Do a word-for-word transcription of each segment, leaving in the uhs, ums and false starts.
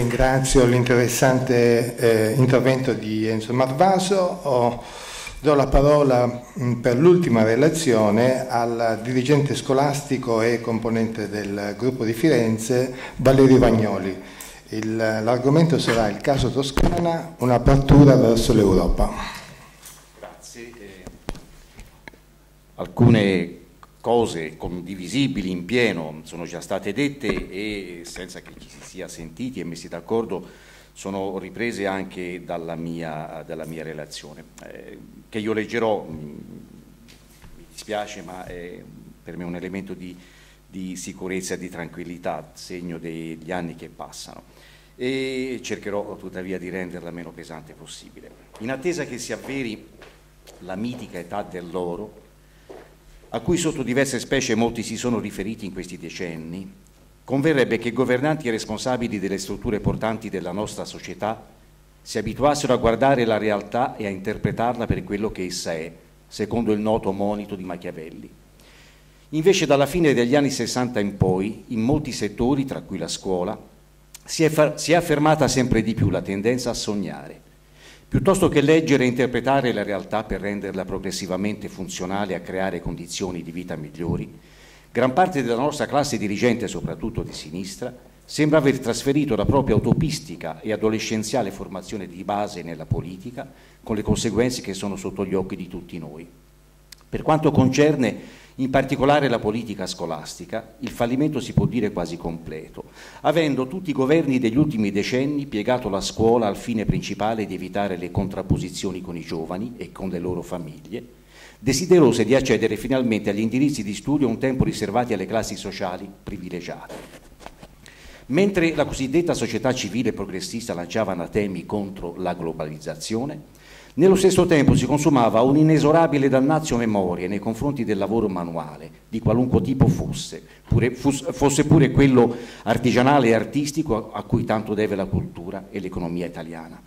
ringrazio l'interessante eh, intervento di Enzo Marvaso. Oh, do la parola mh, per l'ultima relazione al dirigente scolastico e componente del gruppo di Firenze, Valerio Vagnoli. L'argomento sarà il caso Toscana, un'apertura verso l'Europa. Grazie. Eh, alcune cose condivisibili in pieno sono già state dette e senza che ci si sia sentiti e messi d'accordo sono riprese anche dalla mia, dalla mia relazione eh, che io leggerò. Mi dispiace, ma è per me un elemento di, di sicurezza e di tranquillità, segno degli anni che passano, e cercherò tuttavia di renderla meno pesante possibile. In attesa che si avveri la mitica età dell'oro, a cui sotto diverse specie molti si sono riferiti in questi decenni, converrebbe che governanti e responsabili delle strutture portanti della nostra società si abituassero a guardare la realtà e a interpretarla per quello che essa è, secondo il noto monito di Machiavelli. Invece dalla fine degli anni sessanta in poi, in molti settori, tra cui la scuola, si è, si è affermata sempre di più la tendenza a sognare, piuttosto che leggere e interpretare la realtà per renderla progressivamente funzionale a creare condizioni di vita migliori. Gran parte della nostra classe dirigente, soprattutto di sinistra, sembra aver trasferito la propria utopistica e adolescenziale formazione di base nella politica, con le conseguenze che sono sotto gli occhi di tutti noi. Per quanto concerne in particolare la politica scolastica, il fallimento si può dire quasi completo, avendo tutti i governi degli ultimi decenni piegato la scuola al fine principale di evitare le contrapposizioni con i giovani e con le loro famiglie, desiderose di accedere finalmente agli indirizzi di studio un tempo riservati alle classi sociali privilegiate. Mentre la cosiddetta società civile progressista lanciava anatemi contro la globalizzazione, nello stesso tempo si consumava un'inesorabile dannazio memoria nei confronti del lavoro manuale, di qualunque tipo fosse, pure, fosse pure quello artigianale e artistico a cui tanto deve la cultura e l'economia italiana.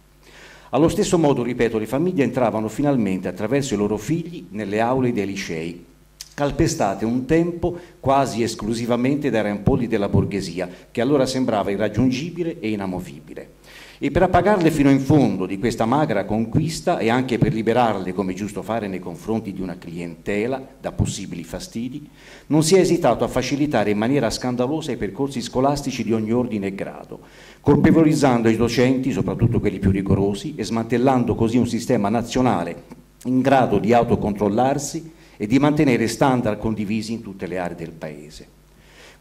Allo stesso modo, ripeto, le famiglie entravano finalmente attraverso i loro figli nelle aule dei licei, calpestate un tempo quasi esclusivamente dai rampolli della borghesia, che allora sembrava irraggiungibile e inamovibile. E per appagarle fino in fondo di questa magra conquista e anche per liberarle, come giusto fare nei confronti di una clientela, da possibili fastidi, non si è esitato a facilitare in maniera scandalosa i percorsi scolastici di ogni ordine e grado, colpevolizzando i docenti, soprattutto quelli più rigorosi, e smantellando così un sistema nazionale in grado di autocontrollarsi e di mantenere standard condivisi in tutte le aree del Paese.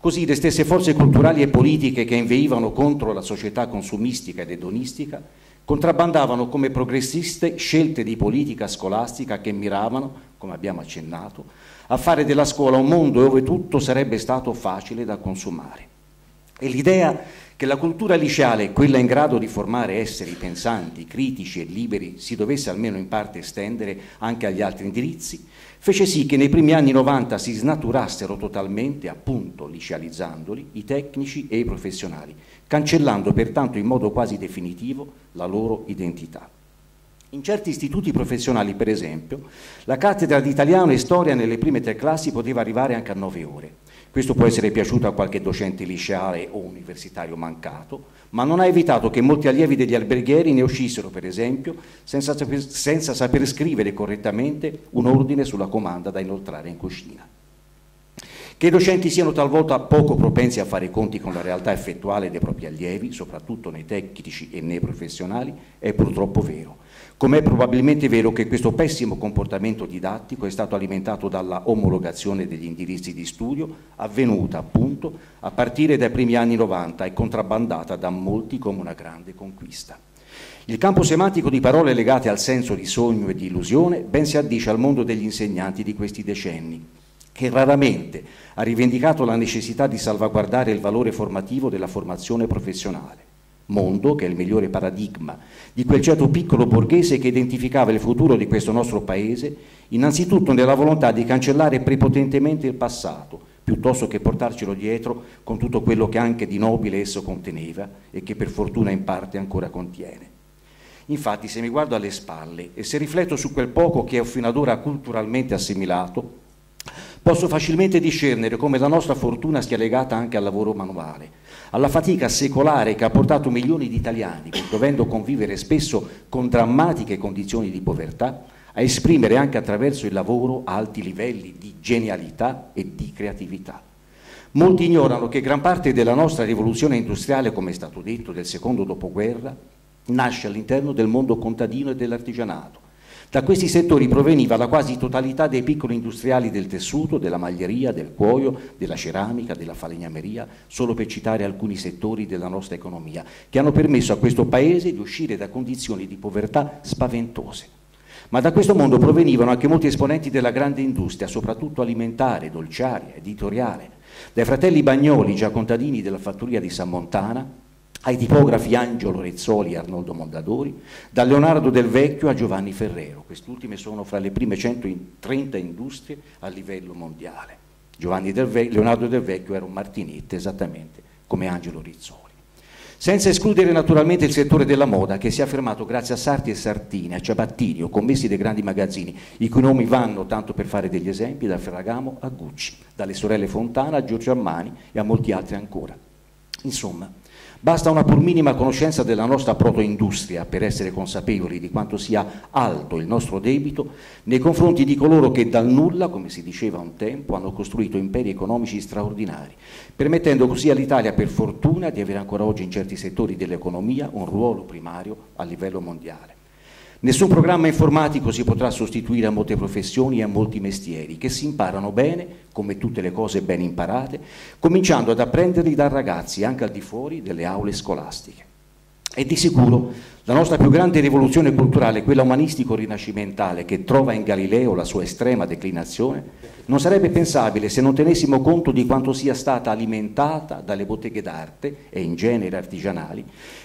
Così le stesse forze culturali e politiche che inveivano contro la società consumistica ed edonistica contrabbandavano come progressiste scelte di politica scolastica che miravano, come abbiamo accennato, a fare della scuola un mondo dove tutto sarebbe stato facile da consumare. E l'idea che la cultura liceale, quella in grado di formare esseri pensanti, critici e liberi, si dovesse almeno in parte estendere anche agli altri indirizzi, fece sì che nei primi anni novanta si snaturassero totalmente, appunto licealizzandoli, i tecnici e i professionali, cancellando pertanto in modo quasi definitivo la loro identità. In certi istituti professionali, per esempio, la cattedra di italiano e storia nelle prime tre classi poteva arrivare anche a nove ore. Questo può essere piaciuto a qualche docente liceale o universitario mancato, ma non ha evitato che molti allievi degli alberghieri ne uscissero, per esempio, senza saper, senza saper scrivere correttamente un ordine sulla comanda da inoltrare in cucina. Che i docenti siano talvolta poco propensi a fare i conti con la realtà effettuale dei propri allievi, soprattutto nei tecnici e nei professionali, è purtroppo vero. Com'è probabilmente vero che questo pessimo comportamento didattico è stato alimentato dalla omologazione degli indirizzi di studio, avvenuta appunto a partire dai primi anni novanta e contrabbandata da molti come una grande conquista. Il campo semantico di parole legate al senso di sogno e di illusione ben si addice al mondo degli insegnanti di questi decenni, che raramente ha rivendicato la necessità di salvaguardare il valore formativo della formazione professionale. Mondo che è il migliore paradigma di quel ceto piccolo borghese che identificava il futuro di questo nostro paese innanzitutto nella volontà di cancellare prepotentemente il passato piuttosto che portarcelo dietro con tutto quello che anche di nobile esso conteneva e che per fortuna in parte ancora contiene. Infatti, se mi guardo alle spalle e se rifletto su quel poco che ho fino ad ora culturalmente assimilato, Posso facilmente discernere come la nostra fortuna sia legata anche al lavoro manuale, alla fatica secolare che ha portato milioni di italiani, dovendo convivere spesso con drammatiche condizioni di povertà, a esprimere anche attraverso il lavoro alti livelli di genialità e di creatività. Molti ignorano che gran parte della nostra rivoluzione industriale, come è stato detto, del secondo dopoguerra, nasce all'interno del mondo contadino e dell'artigianato. Da questi settori proveniva la quasi totalità dei piccoli industriali del tessuto, della maglieria, del cuoio, della ceramica, della falegnameria, solo per citare alcuni settori della nostra economia, che hanno permesso a questo paese di uscire da condizioni di povertà spaventose. Ma da questo mondo provenivano anche molti esponenti della grande industria, soprattutto alimentare, dolciaria, editoriale, dai fratelli Bagnoli, già contadini della fattoria di San Montana, ai tipografi Angelo Rezzoli e Arnoldo Mondadori, da Leonardo Del Vecchio a Giovanni Ferrero. Quest'ultime sono fra le prime centotrenta industrie a livello mondiale. Giovanni Del Vecchio, Leonardo Del Vecchio era un martinetto, esattamente come Angelo Rezzoli. Senza escludere naturalmente il settore della moda, che si è affermato grazie a sarti e sartine, a ciabattini o commessi dei grandi magazzini, i cui nomi vanno, tanto per fare degli esempi, da Ferragamo a Gucci, dalle sorelle Fontana a Giorgio Armani e a molti altri ancora. Insomma, basta una pur minima conoscenza della nostra protoindustria per essere consapevoli di quanto sia alto il nostro debito nei confronti di coloro che dal nulla, come si diceva un tempo, hanno costruito imperi economici straordinari, permettendo così all'Italia, per fortuna, di avere ancora oggi in certi settori dell'economia un ruolo primario a livello mondiale. Nessun programma informatico si potrà sostituire a molte professioni e a molti mestieri che si imparano bene, come tutte le cose ben imparate, cominciando ad apprenderli da ragazzi anche al di fuori delle aule scolastiche. E di sicuro la nostra più grande rivoluzione culturale, quella umanistico-rinascimentale che trova in Galileo la sua estrema declinazione, non sarebbe pensabile se non tenessimo conto di quanto sia stata alimentata dalle botteghe d'arte e in genere artigianali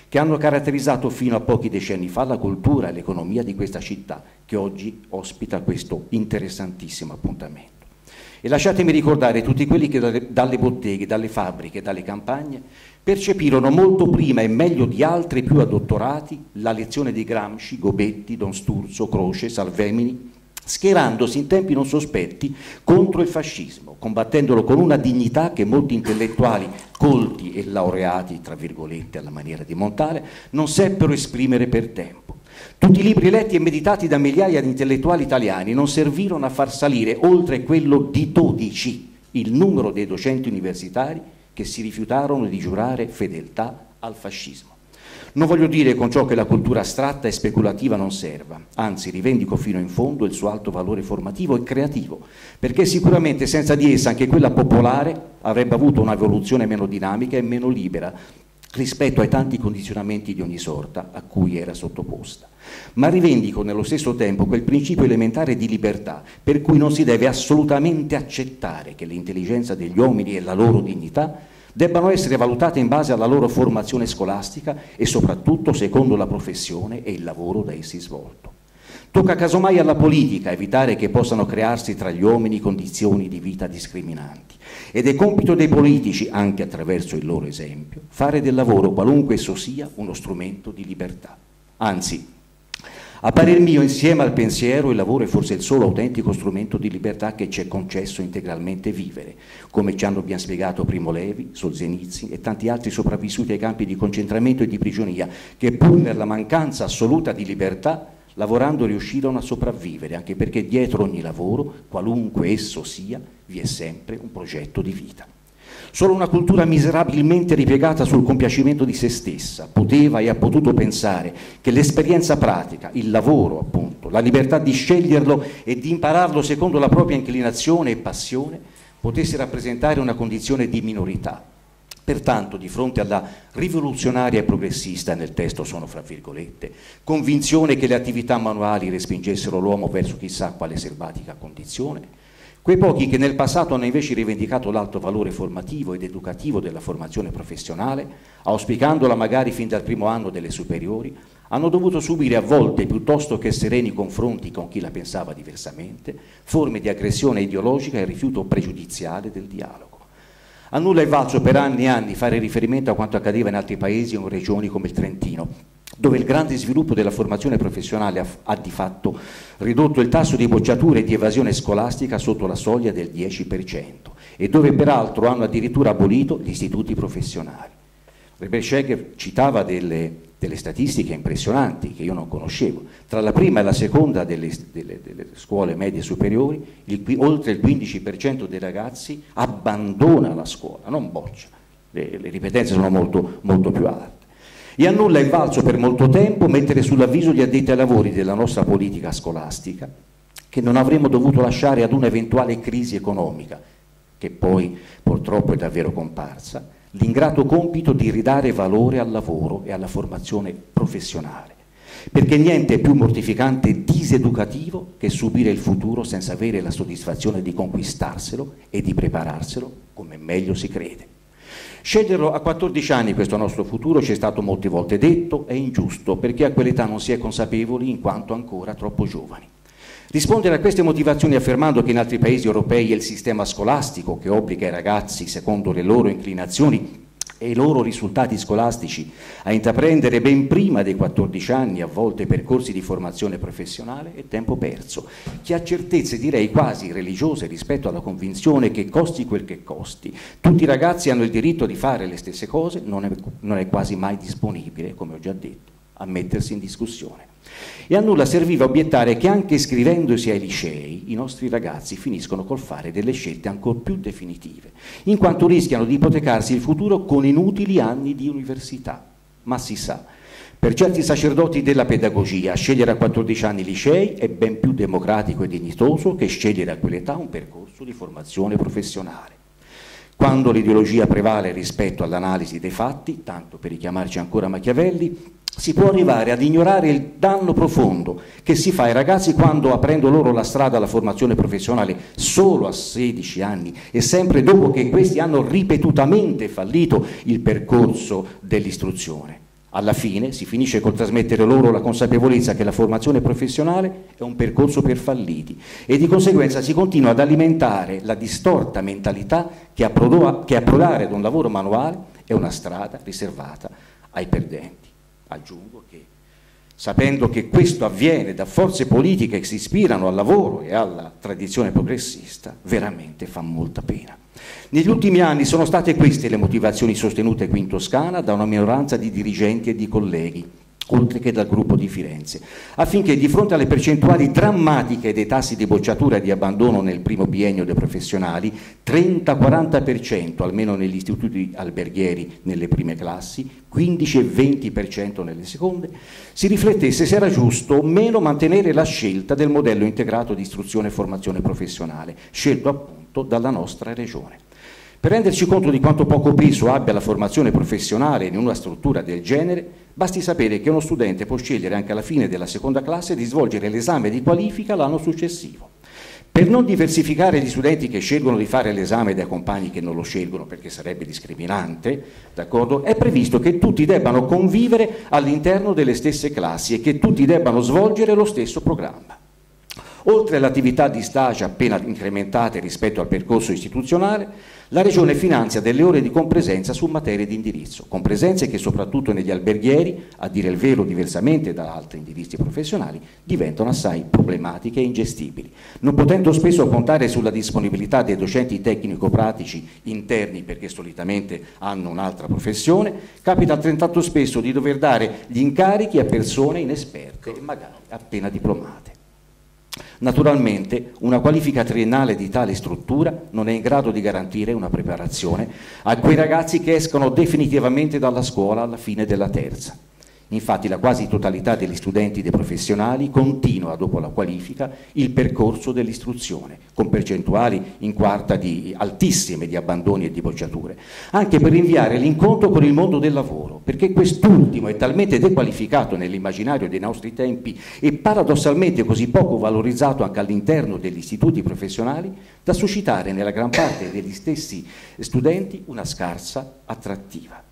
che hanno caratterizzato fino a pochi decenni fa la cultura e l'economia di questa città che oggi ospita questo interessantissimo appuntamento. E lasciatemi ricordare tutti quelli che dalle, dalle botteghe, dalle fabbriche, dalle campagne percepirono molto prima e meglio di altri più addottorati la lezione di Gramsci, Gobetti, Don Sturzo, Croce, Salvemini, schierandosi in tempi non sospetti contro il fascismo, combattendolo con una dignità che molti intellettuali colti e laureati, tra virgolette, alla maniera di Montale, non seppero esprimere per tempo. Tutti i libri letti e meditati da migliaia di intellettuali italiani non servirono a far salire oltre quello di dodici il numero dei docenti universitari che si rifiutarono di giurare fedeltà al fascismo. Non voglio dire con ciò che la cultura astratta e speculativa non serva, anzi rivendico fino in fondo il suo alto valore formativo e creativo, perché sicuramente senza di essa anche quella popolare avrebbe avuto un'evoluzione meno dinamica e meno libera rispetto ai tanti condizionamenti di ogni sorta a cui era sottoposta. Ma rivendico nello stesso tempo quel principio elementare di libertà per cui non si deve assolutamente accettare che l'intelligenza degli uomini e la loro dignità debbano essere valutate in base alla loro formazione scolastica e soprattutto secondo la professione e il lavoro da essi svolto. Tocca casomai alla politica evitare che possano crearsi tra gli uomini condizioni di vita discriminanti ed è compito dei politici, anche attraverso il loro esempio, fare del lavoro, qualunque esso sia, uno strumento di libertà. Anzi, a parer mio, insieme al pensiero, il lavoro è forse il solo autentico strumento di libertà che ci è concesso integralmente vivere, come ci hanno ben spiegato Primo Levi, Solzenicyn e tanti altri sopravvissuti ai campi di concentramento e di prigionia, che pur per la mancanza assoluta di libertà, lavorando riuscirono a sopravvivere, anche perché dietro ogni lavoro, qualunque esso sia, vi è sempre un progetto di vita. Solo una cultura miserabilmente ripiegata sul compiacimento di se stessa poteva e ha potuto pensare che l'esperienza pratica, il lavoro appunto, la libertà di sceglierlo e di impararlo secondo la propria inclinazione e passione potesse rappresentare una condizione di minorità. Pertanto, di fronte alla rivoluzionaria e progressista, nel testo sono fra virgolette, convinzione che le attività manuali respingessero l'uomo verso chissà quale selvatica condizione, quei pochi che nel passato hanno invece rivendicato l'alto valore formativo ed educativo della formazione professionale, auspicandola magari fin dal primo anno delle superiori, hanno dovuto subire a volte, piuttosto che sereni confronti con chi la pensava diversamente, forme di aggressione ideologica e rifiuto pregiudiziale del dialogo. A nulla è valso per anni e anni fare riferimento a quanto accadeva in altri paesi o regioni come il Trentino, dove il grande sviluppo della formazione professionale ha, ha di fatto ridotto il tasso di bocciature e di evasione scolastica sotto la soglia del dieci per cento e dove peraltro hanno addirittura abolito gli istituti professionali. Rebecca citava delle, delle statistiche impressionanti che io non conoscevo. Tra la prima e la seconda delle, delle, delle scuole medie superiori, il, oltre il quindici per cento dei ragazzi abbandona la scuola, non boccia. Le, le ripetenze sono molto, molto più alte. E a nulla è valso per molto tempo mettere sull'avviso gli addetti ai lavori della nostra politica scolastica che non avremmo dovuto lasciare ad un'eventuale crisi economica, che poi purtroppo è davvero comparsa, l'ingrato compito di ridare valore al lavoro e alla formazione professionale, perché niente è più mortificante e diseducativo che subire il futuro senza avere la soddisfazione di conquistarselo e di prepararselo come meglio si crede. Sceglierlo a quattordici anni questo nostro futuro, ci è stato molte volte detto, è ingiusto perché a quell'età non si è consapevoli in quanto ancora troppo giovani. Rispondere a queste motivazioni affermando che in altri paesi europei è il sistema scolastico che obbliga i ragazzi, secondo le loro inclinazioni e i loro risultati scolastici, a intraprendere ben prima dei quattordici anni a volte percorsi di formazione professionale è tempo perso, che ha certezze direi quasi religiose rispetto alla convinzione che costi quel che costi, tutti i ragazzi hanno il diritto di fare le stesse cose, non è, non è quasi mai disponibile, come ho già detto, a mettersi in discussione. E a nulla serviva obiettare che anche iscrivendosi ai licei i nostri ragazzi finiscono col fare delle scelte ancor più definitive, in quanto rischiano di ipotecarsi il futuro con inutili anni di università. Ma si sa, per certi sacerdoti della pedagogia scegliere a quattordici anni licei è ben più democratico e dignitoso che scegliere a quell'età un percorso di formazione professionale. Quando l'ideologia prevale rispetto all'analisi dei fatti, tanto per richiamarci ancora Machiavelli, si può arrivare ad ignorare il danno profondo che si fa ai ragazzi quando, aprendo loro la strada alla formazione professionale solo a sedici anni e sempre dopo che questi hanno ripetutamente fallito il percorso dell'istruzione. Alla fine si finisce col trasmettere loro la consapevolezza che la formazione professionale è un percorso per falliti e di conseguenza si continua ad alimentare la distorta mentalità che approdare ad un lavoro manuale è una strada riservata ai perdenti. Aggiungo che, sapendo che questo avviene da forze politiche che si ispirano al lavoro e alla tradizione progressista, veramente fa molta pena. Negli ultimi anni sono state queste le motivazioni sostenute qui in Toscana da una minoranza di dirigenti e di colleghi, oltre che dal gruppo di Firenze, affinché di fronte alle percentuali drammatiche dei tassi di bocciatura e di abbandono nel primo biennio dei professionali, trenta quaranta per cento almeno negli istituti alberghieri nelle prime classi, quindici e venti per cento nelle seconde, si riflettesse se era giusto o meno mantenere la scelta del modello integrato di istruzione e formazione professionale, scelto appunto dalla nostra regione. Per renderci conto di quanto poco peso abbia la formazione professionale in una struttura del genere, basti sapere che uno studente può scegliere anche alla fine della seconda classe di svolgere l'esame di qualifica l'anno successivo. Per non diversificare gli studenti che scelgono di fare l'esame dai compagni che non lo scelgono perché sarebbe discriminante, d'accordo, è previsto che tutti debbano convivere all'interno delle stesse classi e che tutti debbano svolgere lo stesso programma. Oltre all'attività di stage appena incrementate rispetto al percorso istituzionale, la Regione finanzia delle ore di compresenza su materie di indirizzo, compresenze che soprattutto negli alberghieri, a dire il vero diversamente da altri indirizzi professionali, diventano assai problematiche e ingestibili, non potendo spesso contare sulla disponibilità dei docenti tecnico-pratici interni perché solitamente hanno un'altra professione, capita altrettanto spesso di dover dare gli incarichi a persone inesperte e magari appena diplomate. Naturalmente una qualifica triennale di tale struttura non è in grado di garantire una preparazione a quei ragazzi che escono definitivamente dalla scuola alla fine della terza. Infatti la quasi totalità degli studenti e dei professionali continua dopo la qualifica il percorso dell'istruzione, con percentuali in quarta di, altissime di abbandoni e di bocciature, anche per rinviare l'incontro con il mondo del lavoro, perché quest'ultimo è talmente dequalificato nell'immaginario dei nostri tempi e paradossalmente così poco valorizzato anche all'interno degli istituti professionali da suscitare nella gran parte degli stessi studenti una scarsa attrattiva.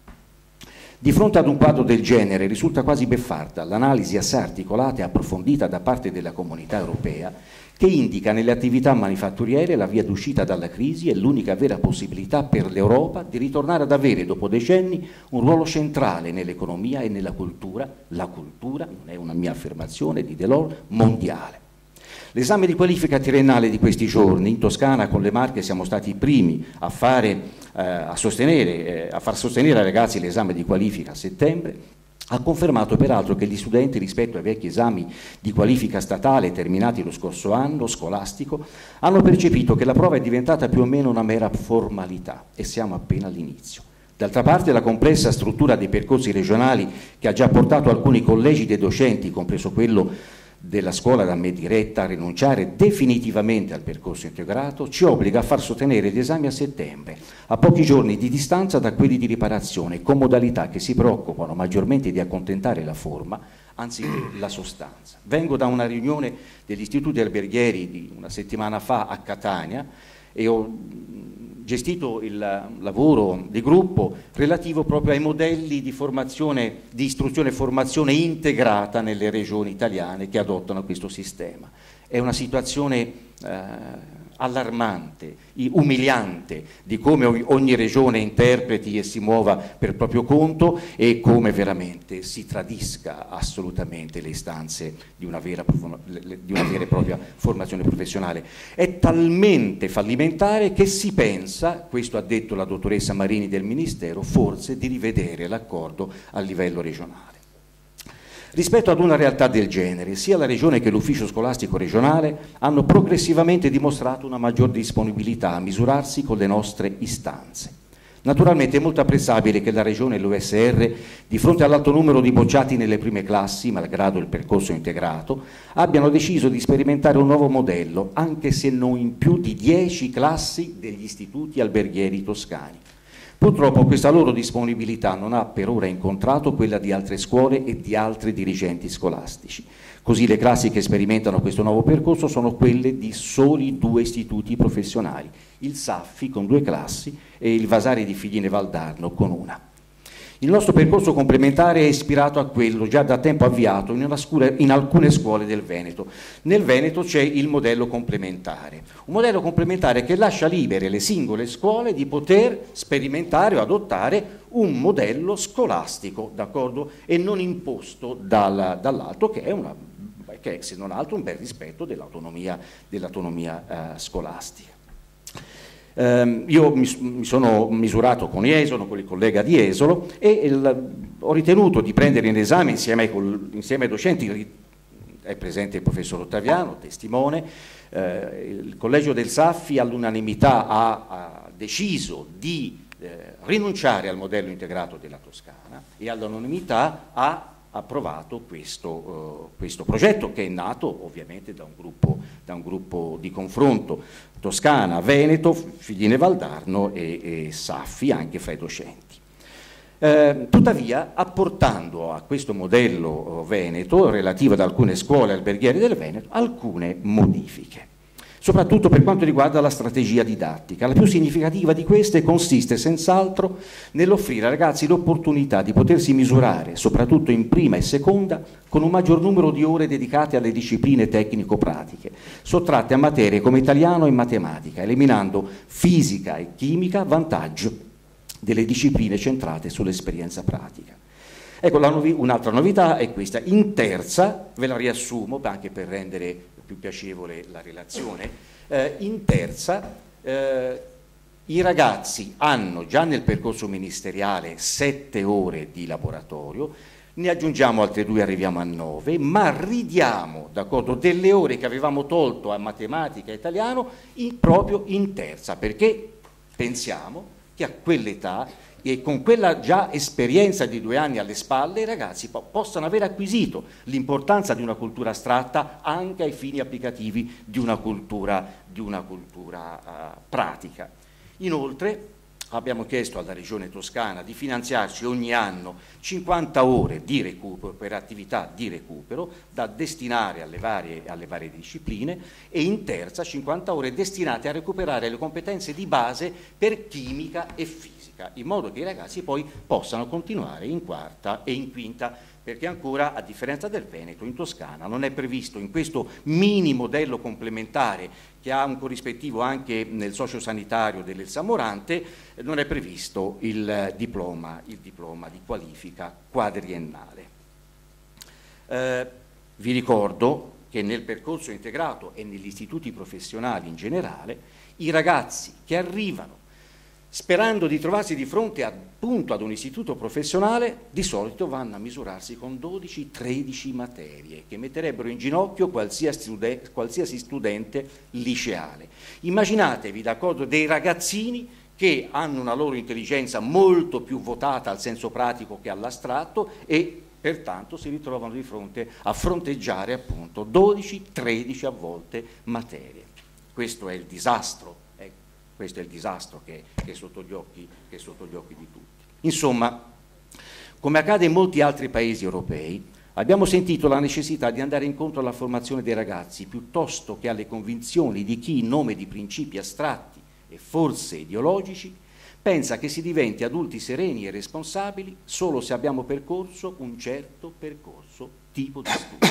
Di fronte ad un quadro del genere risulta quasi beffarda l'analisi assai articolata e approfondita da parte della comunità europea che indica nelle attività manifatturiere la via d'uscita dalla crisi e l'unica vera possibilità per l'Europa di ritornare ad avere dopo decenni un ruolo centrale nell'economia e nella cultura, la cultura, non è una mia affermazione, di Delors, mondiale. L'esame di qualifica triennale di questi giorni, in Toscana con le Marche siamo stati i primi a, fare, eh, a, sostenere, eh, a far sostenere ai ragazzi l'esame di qualifica a settembre, ha confermato peraltro che gli studenti rispetto ai vecchi esami di qualifica statale terminati lo scorso anno scolastico hanno percepito che la prova è diventata più o meno una mera formalità e siamo appena all'inizio. D'altra parte la complessa struttura dei percorsi regionali che ha già portato alcuni collegi dei docenti, compreso quello della scuola da me diretta, a rinunciare definitivamente al percorso integrato, ci obbliga a far sostenere gli esami a settembre, a pochi giorni di distanza da quelli di riparazione, con modalità che si preoccupano maggiormente di accontentare la forma anziché la sostanza. Vengo da una riunione degli istituti alberghieri di una settimana fa a Catania e ho gestito il lavoro di gruppo relativo proprio ai modelli di formazione, di istruzione e formazione integrata nelle regioni italiane che adottano questo sistema. È una situazione eh, allarmante, umiliante di come ogni regione interpreti e si muova per proprio conto e come veramente si tradisca assolutamente le istanze di una vera, di una vera e propria formazione professionale. È talmente fallimentare che si pensa, questo ha detto la dottoressa Marini del Ministero, forse di rivedere l'accordo a livello regionale. Rispetto ad una realtà del genere, sia la Regione che l'Ufficio Scolastico Regionale hanno progressivamente dimostrato una maggior disponibilità a misurarsi con le nostre istanze. Naturalmente è molto apprezzabile che la Regione e l'U S R, di fronte all'alto numero di bocciati nelle prime classi, malgrado il percorso integrato, abbiano deciso di sperimentare un nuovo modello, anche se non in più di dieci classi degli istituti alberghieri toscani. Purtroppo questa loro disponibilità non ha per ora incontrato quella di altre scuole e di altri dirigenti scolastici. Così le classi che sperimentano questo nuovo percorso sono quelle di soli due istituti professionali, il Saffi con due classi e il Vasari di Figline Valdarno con una. Il nostro percorso complementare è ispirato a quello già da tempo avviato in, una scuola, in alcune scuole del Veneto. Nel Veneto c'è il modello complementare, un modello complementare che lascia libere le singole scuole di poter sperimentare o adottare un modello scolastico, d'accordo? E non imposto dal, dall'alto, che è una, che è, se non altro un bel rispetto dell'autonomia dell'autonomia eh, scolastica. Eh, io mi, mi sono misurato con Iesolo, con il collega di Iesolo e il, ho ritenuto di prendere in esame insieme ai, insieme ai docenti, è presente il professor Ottaviano, testimone, eh, il collegio del Saffi all'unanimità ha, ha deciso di eh, rinunciare al modello integrato della Toscana e all'unanimità ha approvato questo, uh, questo progetto che è nato ovviamente da un gruppo, da un gruppo di confronto Toscana, Veneto, Figline Valdarno e, e Saffi anche fra i docenti. Eh, tuttavia apportando a questo modello veneto relativo ad alcune scuole alberghiere del Veneto alcune modifiche, soprattutto per quanto riguarda la strategia didattica. La più significativa di queste consiste senz'altro nell'offrire ai ragazzi l'opportunità di potersi misurare, soprattutto in prima e seconda, con un maggior numero di ore dedicate alle discipline tecnico-pratiche, sottratte a materie come italiano e matematica, eliminando fisica e chimica a vantaggio delle discipline centrate sull'esperienza pratica. Ecco, un'altra novità è questa. In terza, ve la riassumo anche per rendere più piacevole la relazione, eh, in terza eh, i ragazzi hanno già nel percorso ministeriale sette ore di laboratorio, ne aggiungiamo altre due, arriviamo a nove, ma ridiamo, d'accordo, delle ore che avevamo tolto a matematica e italiano in, proprio in terza, perché pensiamo che a quell'età e con quella già esperienza di due anni alle spalle i ragazzi po possano aver acquisito l'importanza di una cultura astratta anche ai fini applicativi di una cultura, di una cultura uh, pratica. Inoltre abbiamo chiesto alla Regione Toscana di finanziarci ogni anno cinquanta ore di recupero, per attività di recupero da destinare alle varie, alle varie discipline, e in terza cinquanta ore destinate a recuperare le competenze di base per chimica e fisica, in modo che i ragazzi poi possano continuare in quarta e in quinta, perché ancora, a differenza del Veneto, in Toscana non è previsto in questo mini modello complementare, che ha un corrispettivo anche nel sociosanitario dell'Elsa Morante, non è previsto il diploma, il diploma di qualifica quadriennale. Eh, vi ricordo che nel percorso integrato e negli istituti professionali in generale, i ragazzi che arrivano sperando di trovarsi di fronte appunto ad un istituto professionale, di solito vanno a misurarsi con dodici tredici materie che metterebbero in ginocchio qualsiasi studente, qualsiasi studente liceale. Immaginatevi, d'accordo, dei ragazzini che hanno una loro intelligenza molto più votata al senso pratico che all'astratto, e pertanto si ritrovano di fronte a fronteggiare appunto dodici tredici a volte materie. Questo è il disastro. Questo è il disastro che, che, è sotto gli occhi, che è sotto gli occhi di tutti. Insomma, come accade in molti altri paesi europei, abbiamo sentito la necessità di andare incontro alla formazione dei ragazzi piuttosto che alle convinzioni di chi, in nome di principi astratti e forse ideologici, pensa che si diventi adulti sereni e responsabili solo se abbiamo percorso un certo percorso tipo di studio.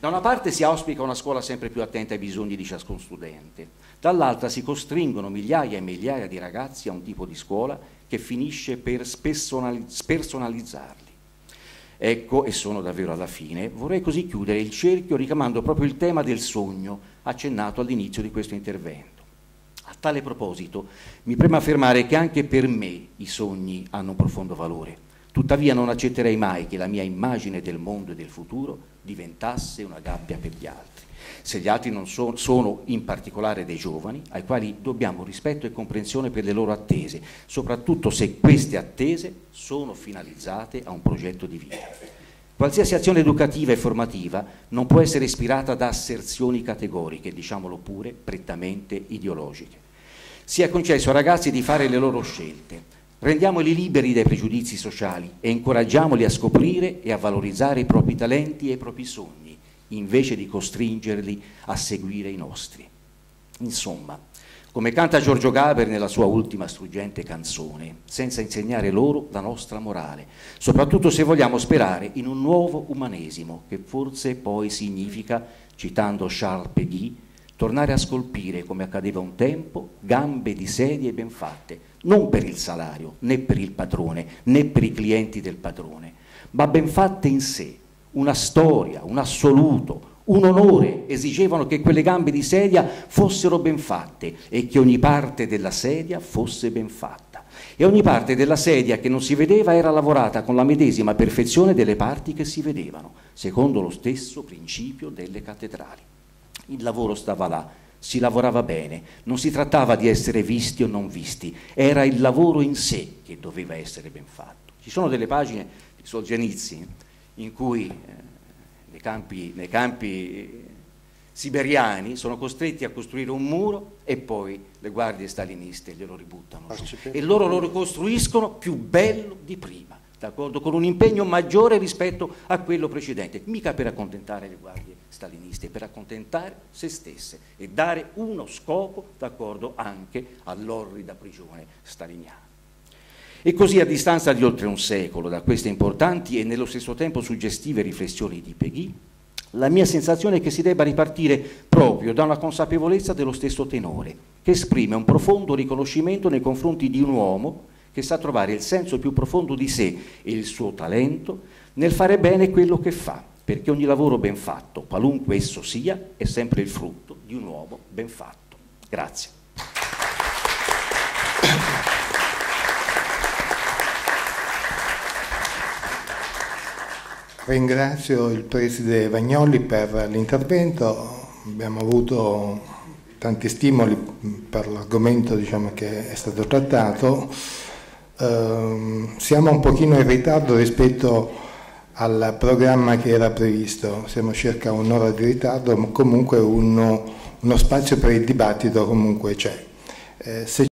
Da una parte si auspica una scuola sempre più attenta ai bisogni di ciascun studente, dall'altra si costringono migliaia e migliaia di ragazzi a un tipo di scuola che finisce per spersonalizzarli. Ecco, e sono davvero alla fine, vorrei così chiudere il cerchio richiamando proprio il tema del sogno accennato all'inizio di questo intervento. A tale proposito mi preme affermare che anche per me i sogni hanno un profondo valore. Tuttavia non accetterei mai che la mia immagine del mondo e del futuro diventasse una gabbia per gli altri, se gli altri non so, sono in particolare dei giovani, ai quali dobbiamo rispetto e comprensione per le loro attese, soprattutto se queste attese sono finalizzate a un progetto di vita. Qualsiasi azione educativa e formativa non può essere ispirata da asserzioni categoriche, diciamolo pure, prettamente ideologiche. Sia concesso ai ragazzi di fare le loro scelte. Rendiamoli liberi dai pregiudizi sociali e incoraggiamoli a scoprire e a valorizzare i propri talenti e i propri sogni, invece di costringerli a seguire i nostri. Insomma, come canta Giorgio Gaber nella sua ultima struggente canzone, senza insegnare loro la nostra morale, soprattutto se vogliamo sperare in un nuovo umanesimo, che forse poi significa, citando Charles Péguy, tornare a scolpire, come accadeva un tempo, gambe di sedie ben fatte, non per il salario, né per il padrone, né per i clienti del padrone, ma ben fatte in sé, una storia, un assoluto, un onore. Esigevano che quelle gambe di sedia fossero ben fatte e che ogni parte della sedia fosse ben fatta. E ogni parte della sedia che non si vedeva era lavorata con la medesima perfezione delle parti che si vedevano, secondo lo stesso principio delle cattedrali. Il lavoro stava là, si lavorava bene, non si trattava di essere visti o non visti, era il lavoro in sé che doveva essere ben fatto. Ci sono delle pagine di Solzenicyn in cui eh, nei campi, nei campi siberiani sono costretti a costruire un muro e poi le guardie staliniste glielo ributtano su, e loro lo ricostruiscono più bello di prima, d'accordo, con un impegno maggiore rispetto a quello precedente, mica per accontentare le guardie staliniste, per accontentare se stesse e dare uno scopo, d'accordo, anche all'orrida prigione staliniana. E così, a distanza di oltre un secolo da queste importanti e nello stesso tempo suggestive riflessioni di Péguy, la mia sensazione è che si debba ripartire proprio da una consapevolezza dello stesso tenore, che esprime un profondo riconoscimento nei confronti di un uomo che sa trovare il senso più profondo di sé e il suo talento nel fare bene quello che fa, perché ogni lavoro ben fatto, qualunque esso sia, è sempre il frutto di un uomo ben fatto. Grazie. Ringrazio il Presidente Vagnoli per l'intervento, abbiamo avuto tanti stimoli per l'argomento, diciamo, che è stato trattato. Uh, siamo un pochino in ritardo rispetto al programma che era previsto, siamo circa un'ora di ritardo, ma comunque uno, uno spazio per il dibattito comunque c'è. Eh,